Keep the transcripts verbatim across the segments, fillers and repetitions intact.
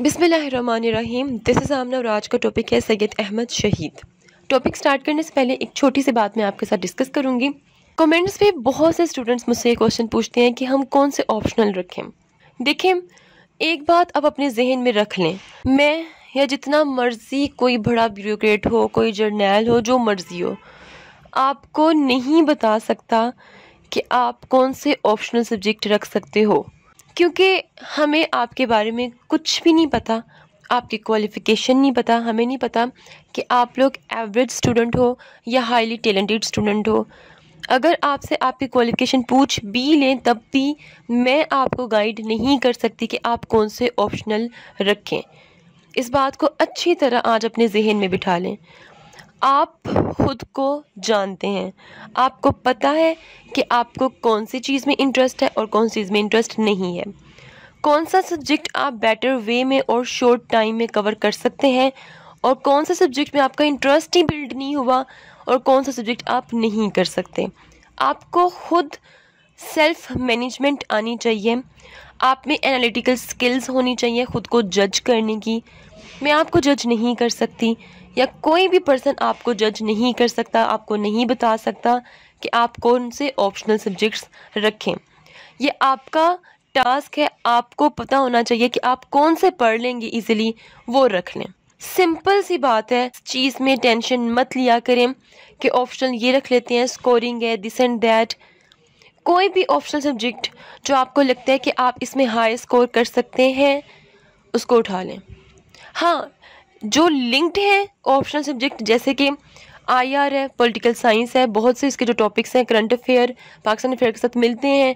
बिस्मिल्लाहिर्रहमानिर्रहीम। This is आमना और आज का टॉपिक है सैयद अहमद शहीद। टॉपिक स्टार्ट करने से पहले एक छोटी सी बात मैं आपके साथ डिस्कस करूंगी। कमेंट्स पे बहुत से स्टूडेंट्स मुझसे क्वेश्चन पूछते हैं कि हम कौन से ऑप्शनल रखें। देखें, एक बात आप अपने जहन में रख लें, मैं या जितना मर्जी कोई बड़ा ब्यूरोक्रेट हो, कोई जर्नल हो, जो मर्जी हो, आपको नहीं बता सकता कि आप कौन से ऑप्शनल सब्जेक्ट रख सकते हो, क्योंकि हमें आपके बारे में कुछ भी नहीं पता, आपकी क्वालिफ़िकेशन नहीं पता, हमें नहीं पता कि आप लोग एवरेज स्टूडेंट हो या हाईली टैलेंटेड स्टूडेंट हो। अगर आपसे आपकी क्वालिफ़िकेशन पूछ भी लें तब भी मैं आपको गाइड नहीं कर सकती कि आप कौन से ऑप्शनल रखें। इस बात को अच्छी तरह आज अपने जहन में बिठा लें। आप ख़ुद को जानते हैं, आपको पता है कि आपको कौन सी चीज़ में इंटरेस्ट है और कौन सी चीज़ में इंटरेस्ट नहीं है, कौन सा सब्जेक्ट आप बेटर वे में और शॉर्ट टाइम में कवर कर सकते हैं और कौन सा सब्जेक्ट में आपका इंटरेस्ट ही बिल्ड नहीं हुआ और कौन सा सब्जेक्ट आप नहीं कर सकते। आपको खुद सेल्फ मैनेजमेंट आनी चाहिए, आप में एनालिटिकल स्किल्स होनी चाहिए ख़ुद को जज करने की। मैं आपको जज नहीं कर सकती या कोई भी पर्सन आपको जज नहीं कर सकता, आपको नहीं बता सकता कि आप कौन से ऑप्शनल सब्जेक्ट्स रखें। यह आपका टास्क है, आपको पता होना चाहिए कि आप कौन से पढ़ लेंगे इजीली, वो रख लें। सिंपल सी बात है, इस चीज़ में टेंशन मत लिया करें कि ऑप्शनल ये रख लेते हैं, स्कोरिंग है, दिस एंड दैट। कोई भी ऑप्शनल सब्जेक्ट जो आपको लगता है कि आप इसमें हाई स्कोर कर सकते हैं, उसको उठा लें। हाँ, जो लिंक्ड है ऑप्शनल सब्जेक्ट, जैसे कि आईआर है, पॉलिटिकल साइंस है, बहुत से इसके जो टॉपिक्स हैं करंट अफेयर, पाकिस्तान अफेयर के साथ मिलते हैं,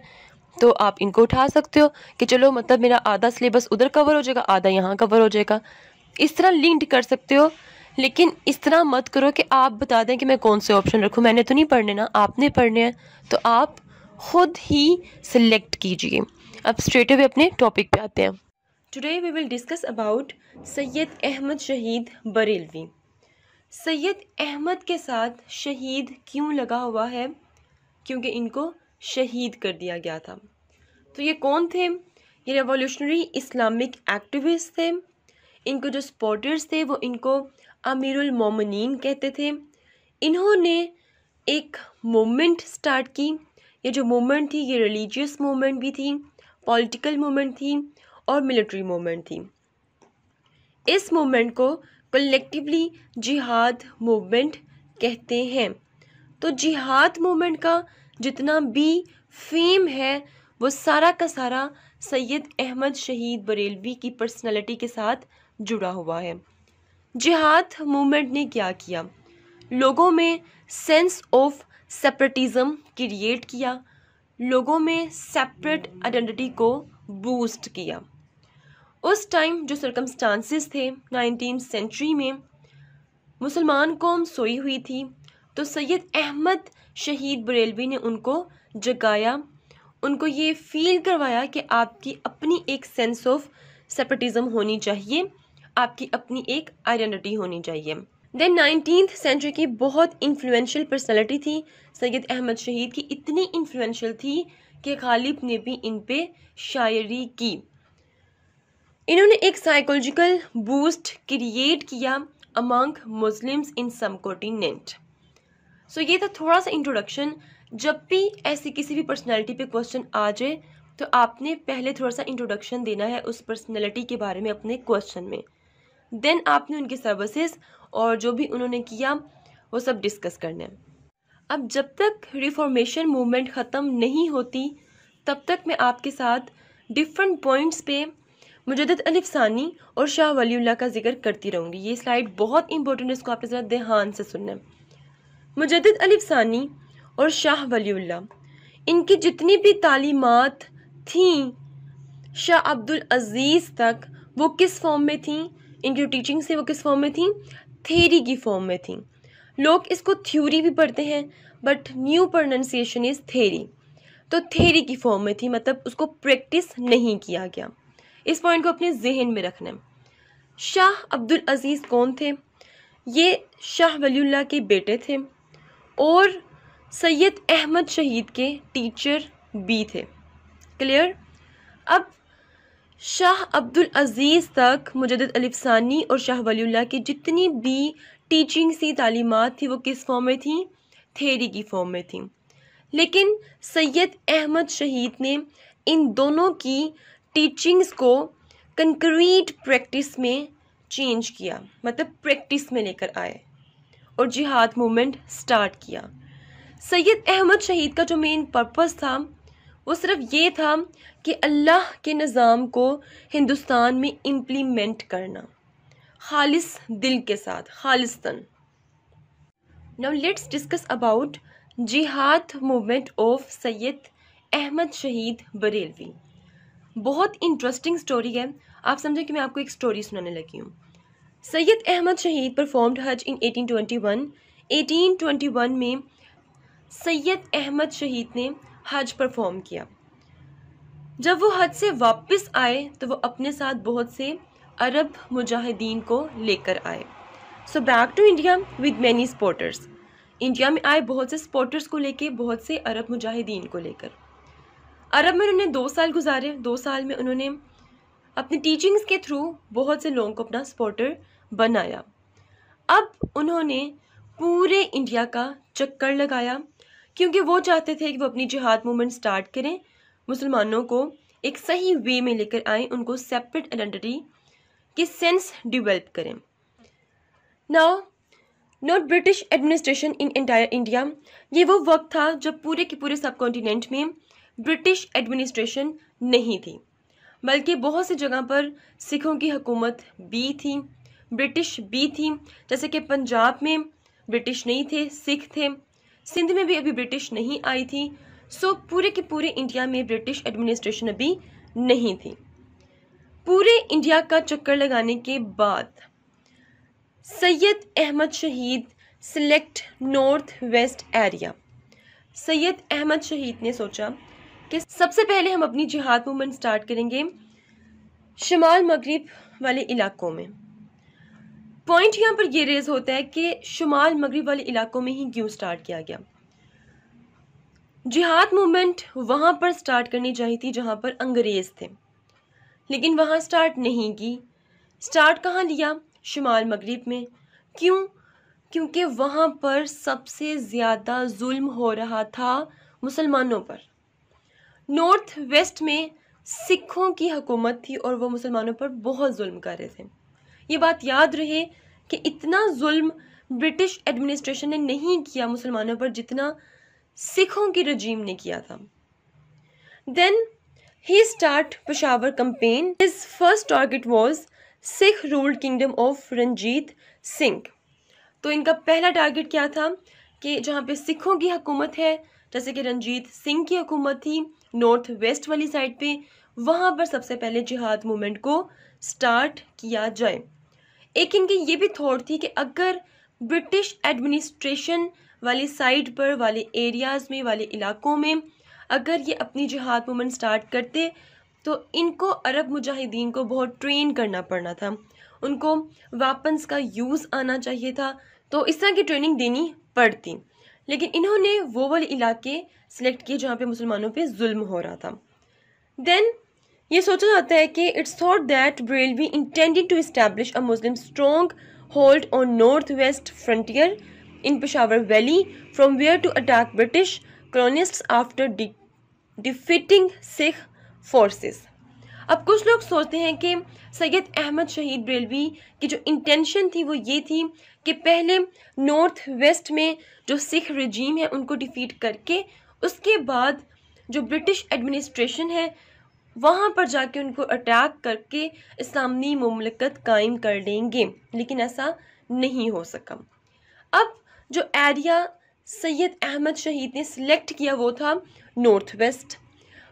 तो आप इनको उठा सकते हो कि चलो मतलब मेरा आधा सिलेबस उधर कवर हो जाएगा, आधा यहाँ कवर हो जाएगा, इस तरह लिंक्ड कर सकते हो। लेकिन इस तरह मत करो कि आप बता दें कि मैं कौन से ऑप्शन रखूँ, मैंने तो नहीं पढ़ने ना, आपने पढ़ने हैं, तो आप खुद ही सिलेक्ट कीजिए। अब स्ट्रेट अवे अपने टॉपिक पे आते हैं। Today we will discuss about Syed Ahmad Shahid Barelvi. Syed Ahmad के साथ शहीद क्यों लगा हुआ है? क्योंकि इनको शहीद कर दिया गया था। तो ये कौन थे? ये रेवोल्यूशनरी इस्लामिक एक्टिविस्ट थे। इनको जो सपोर्टर्स थे वो इनको अमीरुल मोमिनीन कहते थे। इन्होंने एक मूवमेंट स्टार्ट की। ये जो मूवमेंट थी ये रिलीजियस मूवमेंट भी थी, पॉलिटिकल मूवमेंट थी और मिलिट्री मूवमेंट थी। इस मूवमेंट को कलेक्टिवली जिहाद मूवमेंट कहते हैं। तो जिहाद मूवमेंट का जितना भी फेम है वो सारा का सारा सैयद अहमद शहीद बरेलवी की पर्सनालिटी के साथ जुड़ा हुआ है। जिहाद मूवमेंट ने क्या किया? लोगों में सेंस ऑफ सेपरेटिज्म क्रिएट किया, लोगों में सेपरेट आइडेंटिटी को बूस्ट किया। उस टाइम जो सरकमस्टांसेस थे नाइनटीन सेंचुरी में, मुसलमान कौम सोई हुई थी, तो सैयद अहमद शहीद बरेलवी ने उनको जगाया, उनको ये फील करवाया कि आपकी अपनी एक सेंस ऑफ सेपरेटिज्म होनी चाहिए, आपकी अपनी एक आइडेंटिटी होनी चाहिए। देन नाइनटीन सेंचुरी की बहुत इन्फ्लुएंशियल पर्सनैलिटी थी सैयद अहमद शहीद की, इतनी इन्फ्लुएंशियल थी कि गालिब ने भी इन पे शायरी की। इन्होंने एक साइकोलॉजिकल बूस्ट क्रिएट किया among Muslims in subcontinent. So ये था थोड़ा सा इंट्रोडक्शन। जब भी ऐसी किसी भी पर्सनालिटी पे क्वेश्चन आ जाए तो आपने पहले थोड़ा सा इंट्रोडक्शन देना है उस पर्सनालिटी के बारे में अपने क्वेश्चन में, देन आपने उनकी सर्विसेज और जो भी उन्होंने किया वो सब डिस्कस करना है। अब जब तक रिफॉर्मेशन मूवमेंट ख़त्म नहीं होती तब तक मैं आपके साथ डिफरेंट पॉइंट्स पे मुजद्दिद अलिफ सानी और शाह वलीउल्लाह का जिक्र करती रहूँगी। ये स्लाइड बहुत इंपॉर्टेंट है, इसको आपके साथ ध्यान से सुनना है। मुजद्दिद अलिफ सानी और शाह वलीउल्लाह, इनकी जितनी भी तालीमात थीं शाह अब्दुल अजीज़ तक, वो किस फॉर्म में थीं? इनकी टीचिंग से वो किस फॉर्म में थीं? थेरी की फॉर्म में थीं। लोग इसको थ्योरी भी पढ़ते हैं but new pronunciation is theory, तो थेरी की फॉर्म में थी, मतलब उसको प्रैक्टिस नहीं किया गया। इस पॉइंट को अपने जहन में रखना है। शाह अब्दुल अजीज़ कौन थे? ये शाह वलीउल्लाह के बेटे थे और सैयद अहमद शहीद के टीचर भी थे। क्लियर? अब शाह अब्दुल अजीज़ तक मुजद्दिद अलिफ सानी और शाह वलीउल्लाह की जितनी भी टीचिंग सी तालीमात थी वो किस फॉर्म में थी, थेरी की फॉर्म में थी। लेकिन सैयद अहमद शहीद ने इन दोनों की टीचिंग्स को कंक्रीट प्रैक्टिस में चेंज किया, मतलब प्रैक्टिस में लेकर आए और जिहाद मूवमेंट स्टार्ट किया। सैयद अहमद शहीद का जो मेन पर्पस था वो सिर्फ ये था कि अल्लाह के निज़ाम को हिंदुस्तान में इम्प्लीमेंट करना, खालिस दिल के साथ, Khalistan. Now let's discuss about जिहाद मूवमेंट ऑफ सैयद अहमद शहीद बरेलवी। बहुत इंटरेस्टिंग स्टोरी है, आप समझें कि मैं आपको एक स्टोरी सुनाने लगी हूँ। Syed Ahmad Shahid performed hajj in eighteen twenty one. Eighteen twenty one में सैयद अहमद शहीद ने हज परफॉर्म किया। जब वो हज से वापस आए तो वो अपने साथ बहुत से अरब मुजाहिदीन को लेकर आए। So back to India with many supporters. India में आए बहुत से सपोर्टर्स को लेकर, बहुत से अरब मुजाहिदीन को लेकर। अरब में उन्होंने दो साल गुजारे। दो साल में उन्होंने अपनी टीचिंग्स के थ्रू बहुत से लोगों को अपना सपोर्टर बनाया। अब उन्होंने पूरे इंडिया का चक्कर लगाया क्योंकि वो चाहते थे कि वो अपनी जिहाद मूवमेंट स्टार्ट करें, मुसलमानों को एक सही वे में लेकर आएँ, उनको सेपरेट आइडेंटिटी की सेंस डेवलप करें। Now not British administration in entire India. ये वो वक्त था जब पूरे के पूरे सब कॉन्टीनेंट में ब्रिटिश एडमिनिस्ट्रेशन नहीं थी, बल्कि बहुत सी जगह पर सिखों की हुकूमत भी थी, ब्रिटिश भी थी। जैसे कि पंजाब में ब्रिटिश नहीं थे, सिख थे। सिंध में भी अभी ब्रिटिश नहीं आई थी। सो पूरे के पूरे इंडिया में ब्रिटिश एडमिनिस्ट्रेशन अभी नहीं थी। पूरे इंडिया का चक्कर लगाने के बाद सैयद अहमद शहीद select north west area. Syed Ahmad शहीद ने सोचा कि सबसे पहले हम अपनी जिहाद मूवमेंट स्टार्ट करेंगे शुमाल मगरिब वाले इलाकों में। पॉइंट यहाँ पर यह रेज होता है कि शुमाल मगरिब वाले इलाकों में ही क्यों स्टार्ट किया गया। जिहाद मूवमेंट वहाँ पर स्टार्ट करनी चाहिए थी जहाँ पर अंग्रेज़ थे, लेकिन वहाँ स्टार्ट नहीं की। स्टार्ट कहाँ लिया? शुमाल मगरिब में। क्यों? क्योंकि वहाँ पर सबसे ज़्यादा जुल्म हो रहा था मुसलमानों पर। नॉर्थ वेस्ट में सिखों की हुकूमत थी और वो मुसलमानों पर बहुत जुल्म कर रहे थे। ये बात याद रहे कि इतना जुल्म ब्रिटिश एडमिनिस्ट्रेशन ने नहीं किया मुसलमानों पर जितना सिखों की रजीम ने किया था। Then he start Peshawar campaign. His first target was Sikh ruled kingdom of Ranjit Singh. तो इनका पहला टारगेट क्या था कि जहाँ पे सिखों की हुकूमत है, जैसे कि रंजीत सिंह की हुकूमत थी नॉर्थ वेस्ट वाली साइड पे, वहाँ पर सबसे पहले जिहाद मूवमेंट को स्टार्ट किया जाए। एक इनकी ये भी थॉट थी कि अगर ब्रिटिश एडमिनिस्ट्रेशन वाली साइड पर, वाले एरियाज़ में, वाले इलाकों में अगर ये अपनी जिहाद मूवमेंट स्टार्ट करते तो इनको अरब मुजाहिदीन को बहुत ट्रेन करना पड़ना था, उनको वापन्स का यूज़ आना चाहिए था, तो इस तरह की ट्रेनिंग देनी पड़ती। लेकिन इन्होंने वो वाले इलाके सिलेक्ट किए जहाँ पे मुसलमानों पे जुल्म हो रहा था। देन ये सोचा जाता है कि it's thought that Barelvi intended to establish a Muslim strong hold on north west frontier in Peshawar valley from where to attack British colonists after defeating Sikh forces. अब कुछ लोग सोचते हैं कि सैयद अहमद शहीद बरेलवी की जो इंटेंशन थी वो ये थी कि पहले नॉर्थ वेस्ट में जो सिख रजीम है उनको डिफीट करके उसके बाद जो ब्रिटिश एडमिनिस्ट्रेशन है वहाँ पर जाके उनको अटैक करके इस्लामी मुमलकत कायम कर लेंगे, लेकिन ऐसा नहीं हो सका। अब जो एरिया सैयद अहमद शहीद ने सिलेक्ट किया वो था नॉर्थ वेस्ट।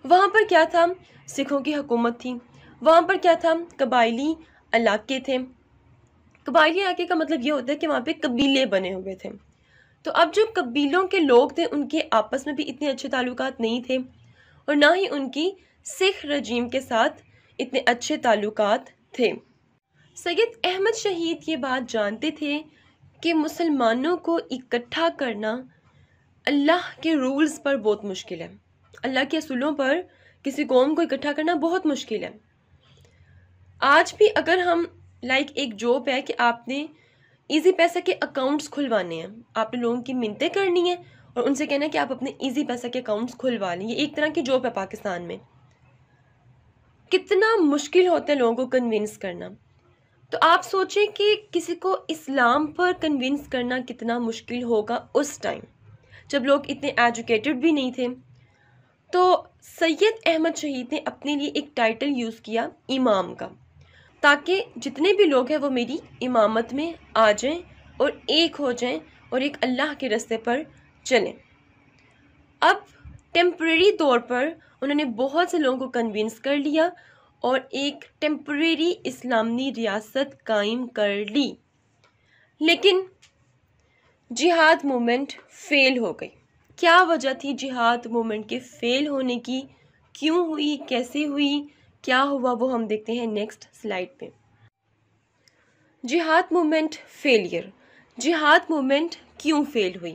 वहाँ पर क्या था? सिखों की हुकूमत थी। वहाँ पर क्या था? कबायली इलाके थे। कबायली इलाके का मतलब ये होता है कि वहाँ पे कबीले बने हुए थे। तो अब जो कबीलों के लोग थे उनके आपस में भी इतने अच्छे ताल्लुकात नहीं थे और ना ही उनकी सिख रजीम के साथ इतने अच्छे ताल्लुकात थे। सैयद अहमद शहीद ये बात जानते थे कि मुसलमानों को इकट्ठा करना अल्लाह के रूल्स पर बहुत मुश्किल है, अल्लाह के असूलों पर किसी कौम को इकट्ठा करना बहुत मुश्किल है। आज भी अगर हम लाइक एक जॉब है कि आपने इजी पैसा के अकाउंट्स खुलवाने हैं, आपने लोगों की मिन्नतें करनी है और उनसे कहना है कि आप अपने इजी पैसा के अकाउंट्स खुलवा लें। ये एक तरह की जॉब है पाकिस्तान में। कितना मुश्किल होता है लोगों को कन्विंस करना। तो आप सोचें कि किसी को इस्लाम पर कन्विंस करना कितना मुश्किल होगा उस टाइम जब लोग इतने एजुकेटेड भी नहीं थे। तो सैयद अहमद शहीद ने अपने लिए एक टाइटल यूज़ किया इमाम का, ताकि जितने भी लोग हैं वो मेरी इमामत में आ जाएं और एक हो जाएं और एक अल्लाह के रास्ते पर चलें। अब टेम्परेरी तौर पर उन्होंने बहुत से लोगों को कन्विंस कर लिया और एक टेम्परेरी इस्लामी रियासत कायम कर ली, लेकिन जिहाद मूवमेंट फ़ेल हो गई। क्या वजह थी जिहाद मूवमेंट के फ़ेल होने की, क्यों हुई, कैसे हुई, क्या हुआ, वो हम देखते हैं नेक्स्ट स्लाइड पे। जिहाद मूवमेंट फेलियर। जिहाद मूवमेंट क्यों फेल हुई?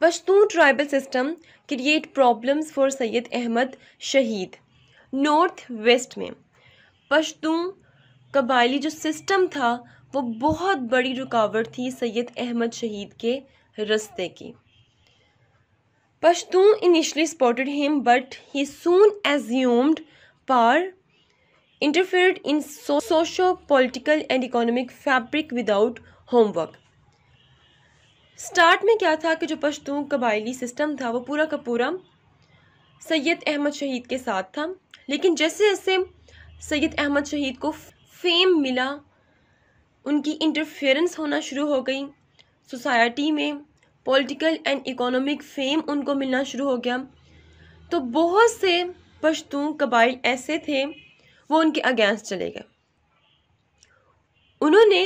Pashtun tribal system create problems for Syed Ahmad शहीद। नॉर्थ वेस्ट में पश्तून कबायली जो सिस्टम था वो बहुत बड़ी रुकावट थी सैयद अहमद शहीद के रास्ते की। Pashtun initially supported him but he soon assumed power, interfered in socio political and economic fabric without homework. Start में क्या था कि जो पश्तून कबायली सिस्टम था वो पूरा का पूरा सैयद अहमद शहीद के साथ था, लेकिन जैसे जैसे सैयद अहमद शहीद को फेम मिला, उनकी इंटरफेरेंस होना शुरू हो गई सोसाइटी में, पॉलिटिकल एंड इकोनॉमिक फेम उनको मिलना शुरू हो गया। तो बहुत से पश्तून कबाइल ऐसे थे वो उनके अगेंस्ट चले गए। उन्होंने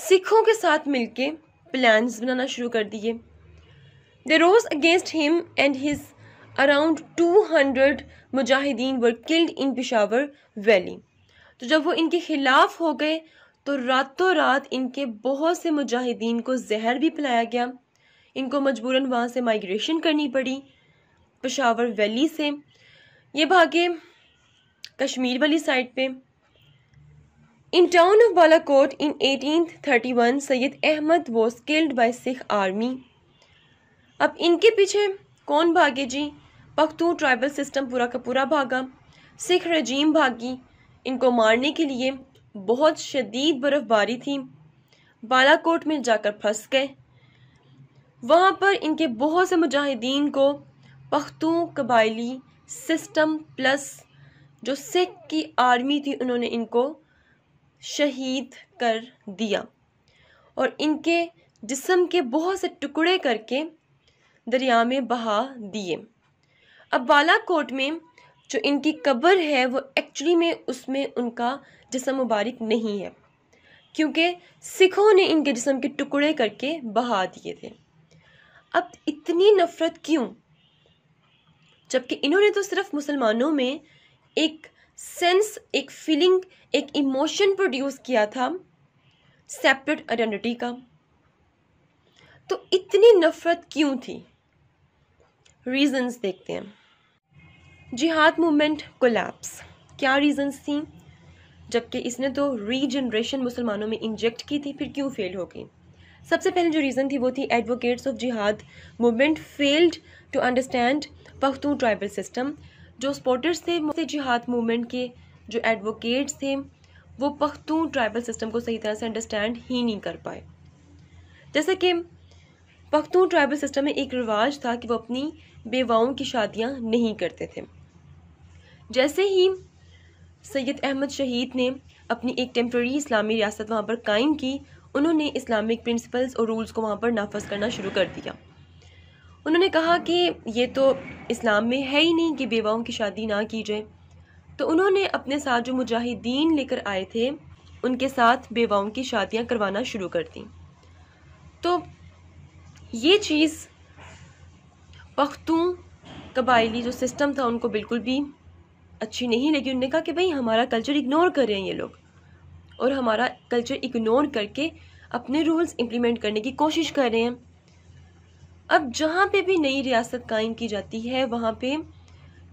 सिखों के साथ मिलके प्लान्स बनाना शुरू कर दिए। They rose against him and his around two hundred mujahideen were killed in Peshawar valley. तो जब वो इनके खिलाफ हो गए तो रातों रात इनके बहुत से मुजाहिदीन को जहर भी पिलाया गया। इनको मजबूरन वहाँ से माइग्रेशन करनी पड़ी पेशावर वैली से। ये भागे कश्मीर वाली साइड पे। In town of Balakot in eighteen thirty one Syed Ahmad was killed by Sikh army. अब इनके पीछे कौन भागे जी? पख्तून ट्राइबल सिस्टम पूरा का पूरा भागा, सिख रजीम भागी इनको मारने के लिए। बहुत शदीद बर्फ़बारी थी, बालाकोट में जाकर फंस गए। वहाँ पर इनके बहुत से मुजाहिदीन को पख्तून कबायली सिस्टम प्लस जो सिख की आर्मी थी उन्होंने इनको शहीद कर दिया और इनके जिस्म के बहुत से टुकड़े करके दरिया में बहा दिए। अब बालाकोट में जो इनकी कब्र है वो एक्चुअली में उसमें उनका जिस्म मुबारक नहीं है, क्योंकि सिखों ने इनके जिस्म के टुकड़े करके बहा दिए थे। अब इतनी नफ़रत क्यों, जबकि इन्होंने तो सिर्फ मुसलमानों में एक सेंस, एक फीलिंग, एक इमोशन प्रोड्यूस किया था सेपरेट आइडेंटिटी का। तो इतनी नफ़रत क्यों थी? रीजंस देखते हैं। जिहाद मूवमेंट कोलैप्स। क्या रीजंस थी? जबकि इसने तो रीजनरेशन मुसलमानों में इंजेक्ट की थी, फिर क्यों फेल हो गई? सबसे पहले जो रीज़न थी वो थी एडवोकेट्स ऑफ जिहाद movement failed to understand Pakhtun tribal system. जो सपोर्टर्स थे जिहाद मूवमेंट के, जो एडवोकेट्स थे, वो पख्तून ट्राइबल सिस्टम को सही तरह से अंडरस्टैंड ही नहीं कर पाए। जैसे कि पख्तून ट्राइबल सिस्टम में एक रिवाज था कि वो अपनी बेवाओं की शादियां नहीं करते थे। जैसे ही सैयद अहमद शहीद ने अपनी एक टेम्परेरी इस्लामी रियासत वहाँ पर कायम की, उन्होंने इस्लामिक प्रिंसिपल्स और रूल्स को वहाँ पर नाफज करना शुरू कर दिया। उन्होंने कहा कि ये तो इस्लाम में है ही नहीं कि बेवाओं की शादी ना की जाए। तो उन्होंने अपने साथ जो मुजाहिदीन लेकर आए थे उनके साथ बेवाओं की शादियाँ करवाना शुरू कर दी। तो ये चीज़ पख्तून कबायली जो सिस्टम था उनको बिल्कुल भी अच्छी नहीं लगी। उन्होंने कहा कि भाई हमारा कल्चर इग्नोर कर रहे हैं ये लोग और हमारा कल्चर इग्नोर करके अपने रूल्स इम्प्लीमेंट करने की कोशिश कर रहे हैं। अब जहाँ पे भी नई रियासत कायम की जाती है वहाँ पे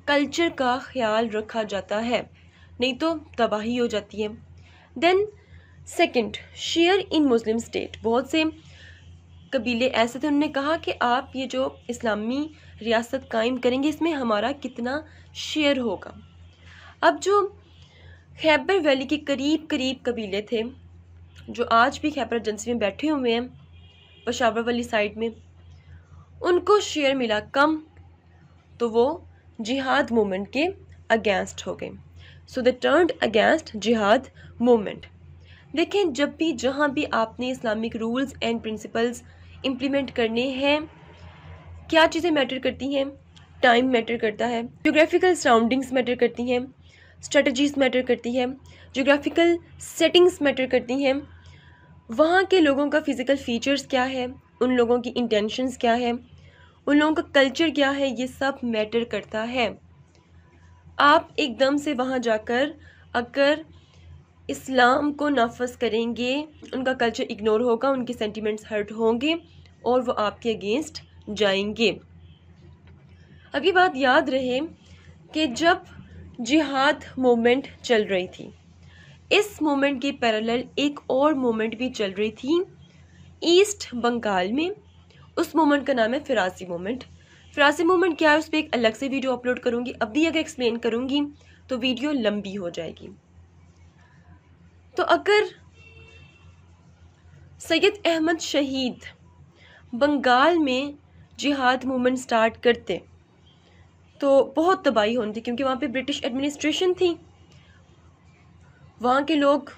कल्चर का ख्याल रखा जाता है, नहीं तो तबाही हो जाती है। Then second share in Muslim state, बहुत से कबीले ऐसे थे उन्होंने कहा कि आप ये जो इस्लामी रियासत कायम करेंगे इसमें हमारा कितना शेयर होगा। अब जो खैबर वैली के करीब करीब कबीले थे जो आज भी खैबर एजेंसी में बैठे हुए हैं पेशावर वाली साइड में, उनको शेयर मिला कम, तो वो जिहाद मूवमेंट के अगेंस्ट हो गए। सो दे टर्न्ड अगेंस्ट जिहाद मूवमेंट। देखें जब भी जहाँ भी आपने Islamic rules and principles implement करने हैं, क्या चीज़ें मैटर करती हैं? टाइम मैटर करता है, ज्योग्राफिकल सराउंडिंग्स मैटर करती हैं, स्ट्रेटजीज मैटर करती है, ज्योग्राफिकल सेटिंग्स मैटर करती हैं, वहाँ के लोगों का फिज़िकल फ़ीचर्स क्या है, उन लोगों की इंटेंशंस क्या है, उन लोगों का कल्चर क्या है, ये सब मैटर करता है। आप एकदम से वहाँ जाकर अगर इस्लाम को नाफज करेंगे, उनका कल्चर इग्नोर होगा, उनके सेंटिमेंट्स हर्ट होंगे और वो आपके अगेंस्ट जाएंगे। अब ये बात याद रहे कि जब जिहाद मूवमेंट चल रही थी, इस मूवमेंट के पैरेलल एक और मूवमेंट भी चल रही थी ईस्ट बंगाल में। उस मूवमेंट का नाम है फिरासी मूवमेंट। फिरासी मूवमेंट क्या है उस पर एक अलग से वीडियो अपलोड करूँगी, अभी अगर एक्सप्लेन करूँगी तो वीडियो लंबी हो जाएगी। तो अगर सैयद अहमद शहीद बंगाल में जिहाद मूवमेंट स्टार्ट करते तो बहुत तबाही होनी थी, क्योंकि वहाँ पे ब्रिटिश एडमिनिस्ट्रेशन थी, वहाँ के लोग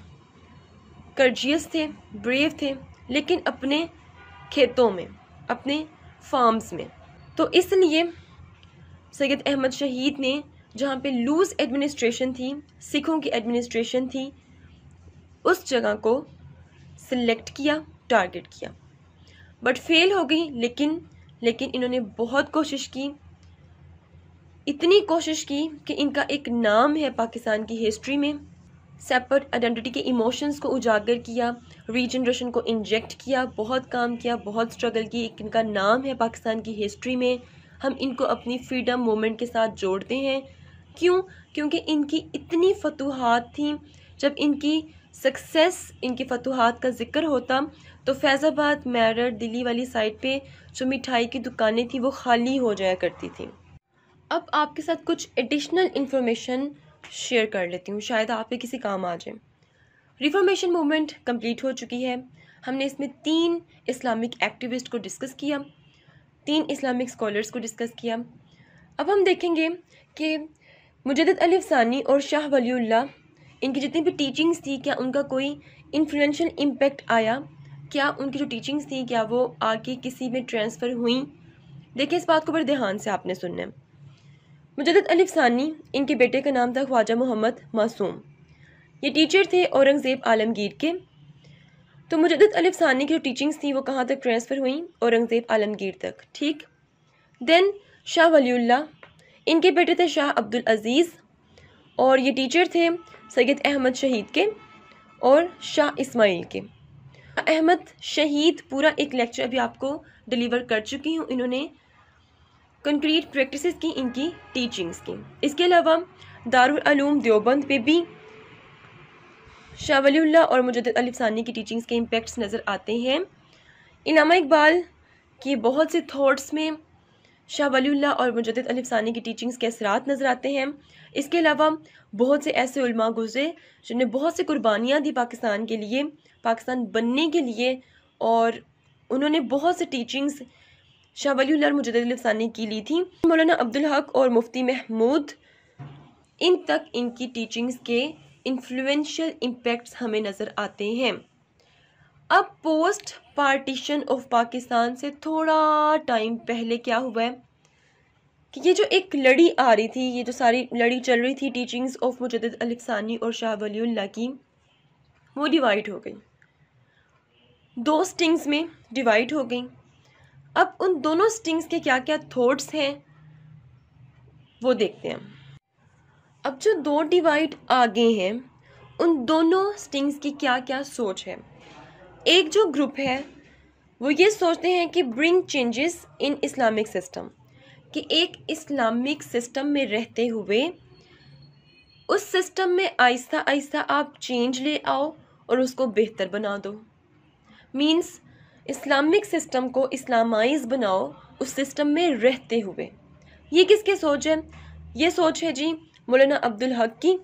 कर्जियस थे, ब्रेव थे, लेकिन अपने खेतों में, अपने फार्म्स में। तो इसलिए सैयद अहमद शहीद ने जहाँ पे लूज एडमिनिस्ट्रेशन थी, सिखों की एडमिनिस्ट्रेशन थी, उस जगह को सिलेक्ट किया, टारगेट किया, बट फेल हो गई। लेकिन लेकिन इन्होंने बहुत कोशिश की, इतनी कोशिश की कि इनका एक नाम है पाकिस्तान की हिस्ट्री में। सेपरेट आइडेंटिटी के इमोशंस को उजागर किया, रीजनरेशन को इंजेक्ट किया, बहुत काम किया, बहुत स्ट्रगल की, एक इनका नाम है पाकिस्तान की हिस्ट्री में। हम इनको अपनी फ्रीडम मूवमेंट के साथ जोड़ते हैं, क्यों? क्योंकि इनकी इतनी फतूहात थी, जब इनकी सक्सेस, इनकी फतूहात का जिक्र होता तो फैज़ाबाद, मेरठ, दिल्ली वाली साइड पे जो मिठाई की दुकानें थी वो खाली हो जाया करती थी। अब आपके साथ कुछ एडिशनल इन्फॉर्मेशन शेयर कर लेती हूँ, शायद आप पे किसी काम आ जाए। रिफॉर्मेशन मूवमेंट कंप्लीट हो चुकी है, हमने इसमें तीन इस्लामिक एक्टिविस्ट को डिस्कस किया, तीन इस्लामिक स्कॉलर्स को डिस्कस किया। अब हम देखेंगे कि मुजद्दिद अलिफ सानी और शाह वलीउल्लाह, इनकी जितनी भी टीचिंग्स थी, क्या उनका कोई इन्फ्लुएंशियल इम्पैक्ट आया, क्या उनकी जो टीचिंग्स थी क्या वो आगे किसी में ट्रांसफ़र हुई। देखिए इस बात को बड़े ध्यान से आपने सुनना है। मुजद्दिद अलिफ सानी, इनके बेटे का नाम था ख्वाजा मोहम्मद मासूम, ये टीचर थे औरंगज़ेब आलमगीर के। तो मुजद्दिद अलिफ सानी की जो टीचिंग्स थी वो कहाँ तक ट्रांसफ़र हुई? औरंगज़ेब आलमगीर तक, ठीक। देन शाह वलीउल्लाह, इनके बेटे थे शाह अब्दुल अजीज़ और ये टीचर थे सैयद अहमद शहीद के और शाह इस्माइल के। अहमद शहीद पूरा एक लेक्चर अभी आपको डिलीवर कर चुकी हूँ, इन्होंने कंक्रीट प्रैक्टिसेस की, इनकी टीचिंग्स की। इसके अलावा दारुल उलूम देवबंद पे भी शाह वलीउल्लाह और मुजद्दिद अलिफ सानी की टीचिंग्स के इम्पैक्ट्स नज़र आते हैं। अल्लामा इकबाल की बहुत से थॉट्स में शाह वलीउल्लाह और मुजद्दिद अलिफ सानी की टीचिंग्स के असरात नज़र आते हैं। इसके अलावा बहुत से ऐसे उलमा गुज़रे जिन्होंने बहुत सी कुर्बानियाँ दी पाकिस्तान के लिए, पाकिस्तान बनने के लिए, और उन्होंने बहुत से टीचिंग्स शाह वलीउल्लाह और मुजद्दिद अलिफ सानी की ली थी। मौलाना अब्दुल हक और मुफ्ती महमूद, इन तक इनकी टीचिंग्स के इन्फ्लुएंशियल इम्पैक्ट्स हमें नज़र आते हैं। अब पोस्ट पार्टीशन ऑफ पाकिस्तान से थोड़ा टाइम पहले क्या हुआ है कि ये जो एक लड़ी आ रही थी, ये जो सारी लड़ी चल रही थी टीचिंग्स ऑफ मुजद्दिद अलिफ सानी और शाह वलीउल्लाह की, वो डिवाइड हो गई, दो स्टिंग्स में डिवाइड हो गई। अब उन दोनों स्टिंग्स के क्या क्या थॉट्स हैं वो देखते हैं। अब जो दो डिवाइड आगे हैं उन दोनों स्टिंग्स की क्या क्या सोच है। एक जो ग्रुप है वो ये सोचते हैं कि bring changes in Islamic system, कि एक इस्लामिक सिस्टम में रहते हुए उस सिस्टम में आहिस्ता आहिस्ता आप चेंज ले आओ और उसको बेहतर बना दो। मीन्स इस्लामिक सिस्टम को इस्लामाइज बनाओ उस सिस्टम में रहते हुए। ये किसकी सोच है? ये सोच है जी मौलाना अब्दुल हक की।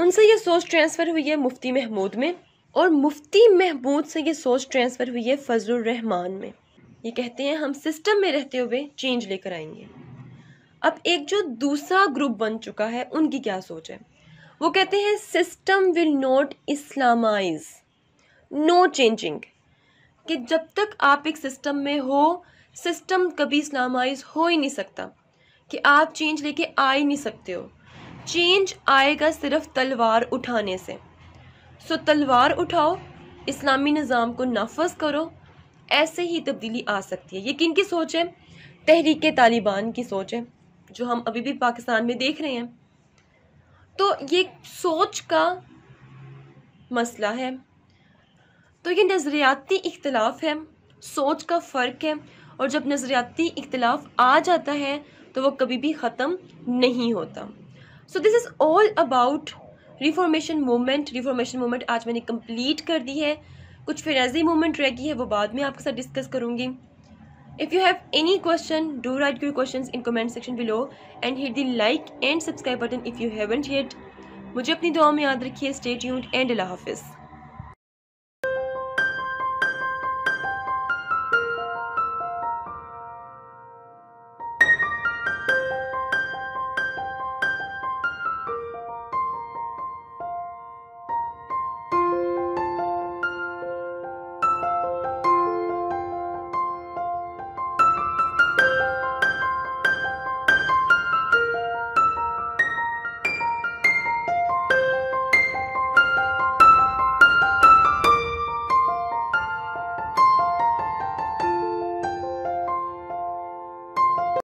उनसे ये सोच ट्रांसफ़र हुई है मुफ्ती महमूद में, और मुफ्ती महमूद से ये सोच ट्रांसफ़र हुई है फजलुर रहमान में। ये कहते हैं हम सिस्टम में रहते हुए चेंज लेकर आएंगे। अब एक जो दूसरा ग्रुप बन चुका है उनकी क्या सोच है? वो कहते हैं system will not Islamize, no changing. कि जब तक आप एक सिस्टम में हो, सिस्टम कभी इस्लामाइज हो ही नहीं सकता, कि आप चेंज लेके आ ही नहीं सकते हो। चेंज आएगा सिर्फ तलवार उठाने से। सो तलवार उठाओ, इस्लामी निज़ाम को नाफज करो, ऐसे ही तब्दीली आ सकती है। ये किन की सोच है? तहरीके तालिबान की सोच है, जो हम अभी भी पाकिस्तान में देख रहे हैं। तो ये सोच का मसला है। तो ये नज़रियाती इख्तलाफ है, सोच का फ़र्क है, और जब नज़रियाती इख्तलाफ आ जाता है तो वो कभी भी ख़त्म नहीं होता। So this is all about reformation movement. Reformation movement आज मैंने कंप्लीट कर दी है, कुछ फिराजी मूवमेंट रह गई है, वो बाद में आपके साथ डिस्कस करूँगी। If you have any question, do write your questions in comment section below and hit the like and subscribe button if you haven't yet. मुझे अपनी दुआ में याद रखिए। Stay tuned and Allah Hafiz.